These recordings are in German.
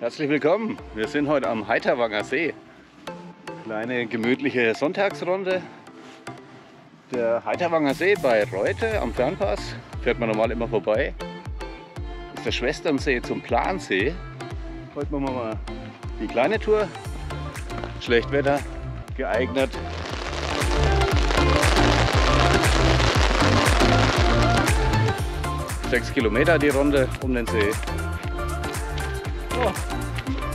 Herzlich willkommen, wir sind heute am Heiterwanger See. Kleine gemütliche Sonntagsrunde. Der Heiterwanger See bei Reute am Fernpass, fährt man normal immer vorbei. Ist der Schwesternsee zum Plansee. Heute machen wir mal die kleine Tour. Schlechtwetter geeignet. Sechs Kilometer die Runde um den See. Oh,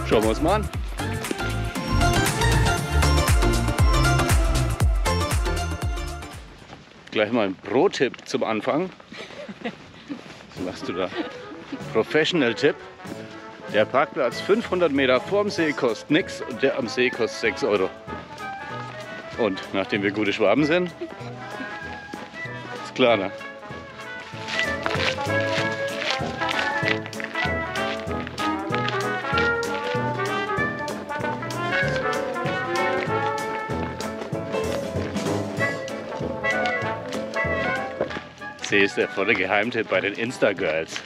schauen wir uns mal an. Gleich mal ein Pro-Tipp zum Anfang. Was machst du da? Professional-Tipp. Der Parkplatz 500 Meter vorm See kostet nichts und der am See kostet 6 Euro. Und nachdem wir gute Schwaben sind, ist klar, ne? See ist der volle Geheimtipp bei den Insta-Girls.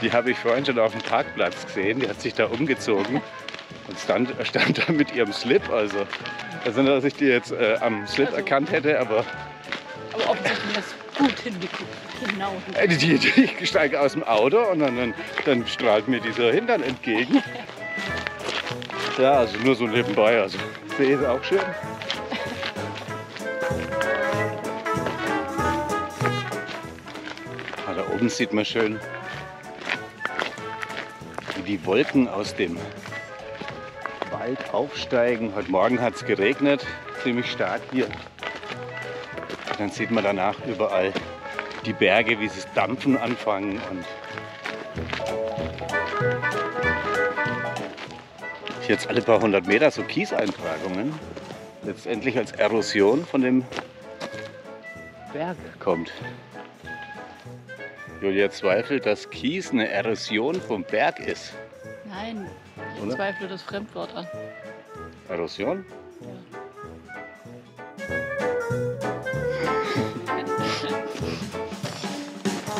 Die habe ich vorhin schon auf dem Parkplatz gesehen, die hat sich da umgezogen und stand da mit ihrem Slip. Also nicht, dass ich die jetzt am Slip erkannt hätte, aber offensichtlich hast du gut hingeguckt, genau. Ich steige aus dem Auto und dann strahlt mir dieser Hintern entgegen. Ja, also nur so nebenbei, also See ist auch schön. Da oben sieht man schön, wie die Wolken aus dem Wald aufsteigen. Heute Morgen hat es geregnet, ziemlich stark hier. Und dann sieht man danach überall die Berge, wie sie dampfen anfangen. Und jetzt alle paar hundert Meter so Kieseintragungen, letztendlich als Erosion von dem Berg kommt. Julia zweifelt, dass Kies eine Erosion vom Berg ist. Nein, ich zweifle das Fremdwort an. Erosion?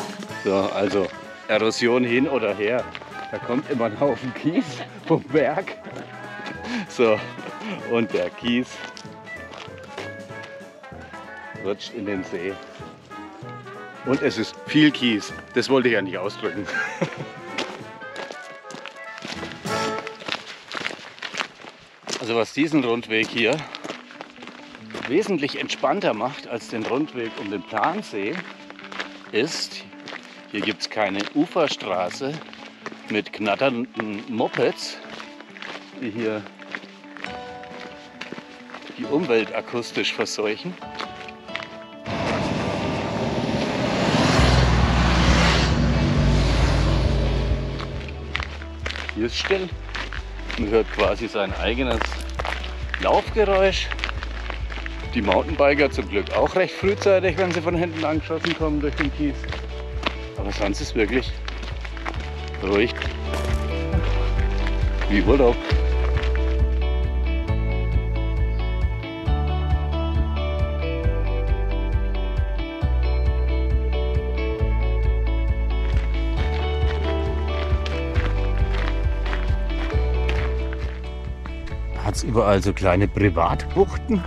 Ja. So, also Erosion hin oder her. Da kommt immer ein Haufen Kies vom Berg. So, und der Kies rutscht in den See. Und es ist viel Kies. Das wollte ich ja nicht ausdrücken. Also was diesen Rundweg hier wesentlich entspannter macht als den Rundweg um den Plansee, ist, hier gibt es keine Uferstraße mit knatternden Mopeds, die hier die Umwelt akustisch verseuchen. Hier ist still, man hört quasi sein eigenes Laufgeräusch. Die Mountainbiker zum Glück auch recht frühzeitig, wenn sie von hinten angeschossen kommen durch den Kies. Aber sonst ist wirklich ruhig, wie Urlaub. Überall so kleine Privatbuchten.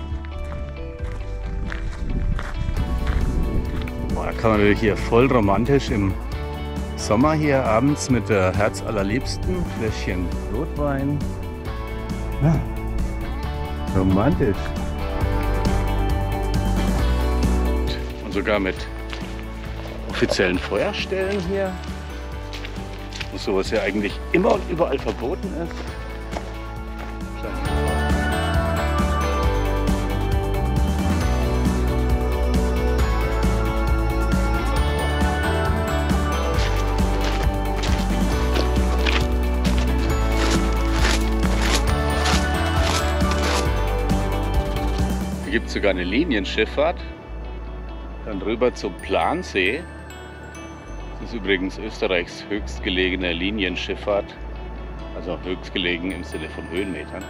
Boah, da kann man natürlich hier voll romantisch im Sommer hier abends mit der Herzallerliebsten Fläschchen Rotwein. Ja, romantisch. Und sogar mit offiziellen Feuerstellen hier. Und sowas ja eigentlich immer und überall verboten ist. Hier gibt es sogar eine Linienschifffahrt, dann rüber zum Plansee. Das ist übrigens Österreichs höchstgelegene Linienschifffahrt, also höchstgelegen im Sinne von Höhenmetern.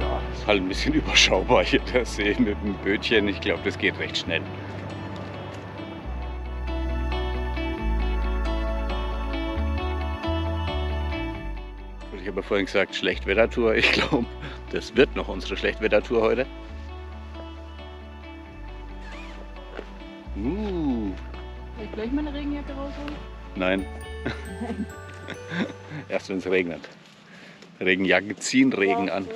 Ja, ist halt ein bisschen überschaubar hier der See mit dem Bötchen, ich glaube das geht recht schnell. habe ja vorhin gesagt, Schlechtwettertour. Ich glaube, das wird noch unsere Schlechtwettertour heute. Soll ich gleich meine Regenjacke rausholen? Nein. Erst wenn es regnet. Regenjacken ziehen Regen an.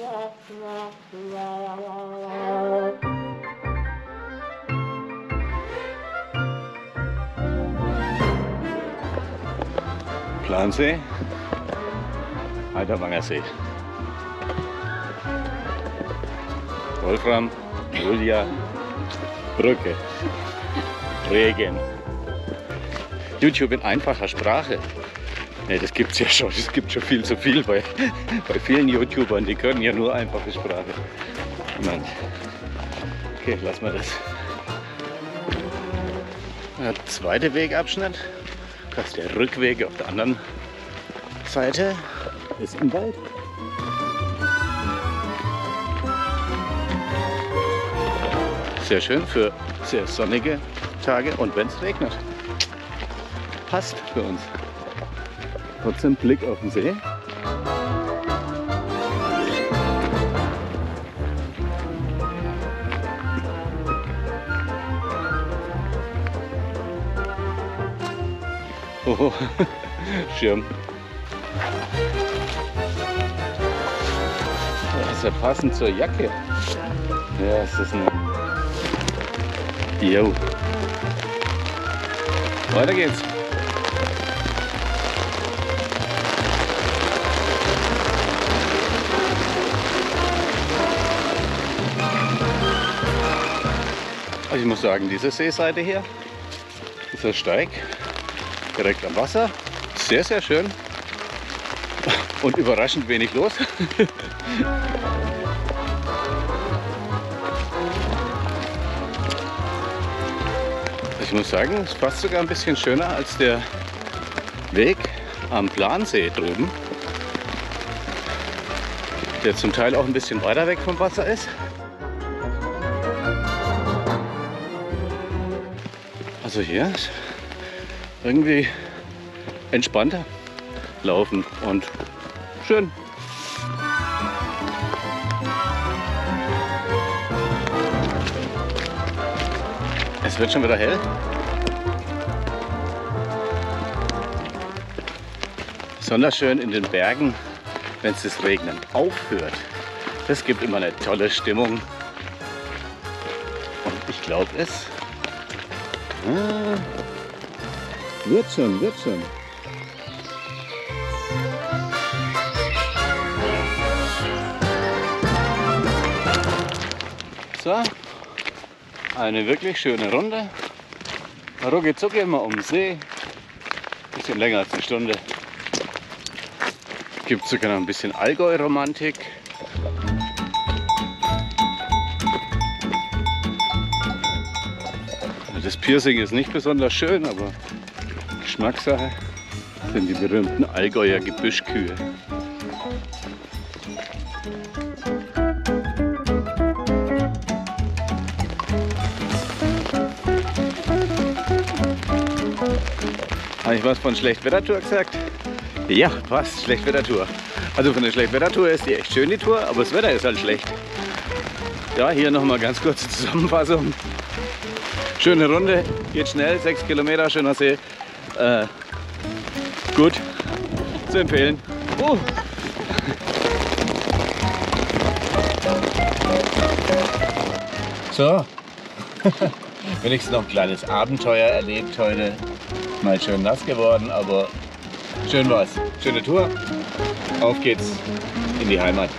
Plansee, Heiterwanger See. Wolfram, Julia, Brücke, Regen. YouTube in einfacher Sprache. Ne, das gibt's ja schon. Es gibt schon viel zu viel bei vielen YouTubern. Die können ja nur einfache Sprache. Mann. Okay, lassen wir das. Der zweite Wegabschnitt. Das ist der Rückweg auf der anderen Seite. Ist im Wald. Sehr schön für sehr sonnige Tage und wenn es regnet. Passt für uns. Trotzdem Blick auf den See. Oh, Schirm. Das ist ja passend zur Jacke. Ja, es ist eine. Jo. Weiter geht's. Ich muss sagen, diese Seeseite hier, dieser Steig, direkt am Wasser, sehr, sehr schön und überraschend wenig los. Ich muss sagen, es passt sogar ein bisschen schöner als der Weg am Plansee drüben, der zum Teil auch ein bisschen weiter weg vom Wasser ist. Also hier ist irgendwie entspannter laufen und schön. Es wird schon wieder hell. Besonders schön in den Bergen, wenn es das Regnen aufhört. Das gibt immer eine tolle Stimmung. Und ich glaube es. Wird schon, wird schon. So, eine wirklich schöne Runde. Rucki zucki immer um den See. Bisschen länger als eine Stunde. Gibt sogar noch ein bisschen Allgäu-Romantik. Das Piercing ist nicht besonders schön, aber Geschmackssache sind die berühmten Allgäuer Gebüschkühe. Habe ich was von Schlechtwettertour gesagt? Ja, passt, Schlechtwettertour. Also von der Schlechtwettertour ist die echt schön, die Tour, aber das Wetter ist halt schlecht. Ja, hier nochmal ganz kurze Zusammenfassung. Schöne Runde, geht schnell, 6 Kilometer, schöner See. Gut, zu empfehlen. So, wenigstens noch ein kleines Abenteuer erlebt heute. Mal schön nass geworden, aber schön war's. Schöne Tour, auf geht's in die Heimat.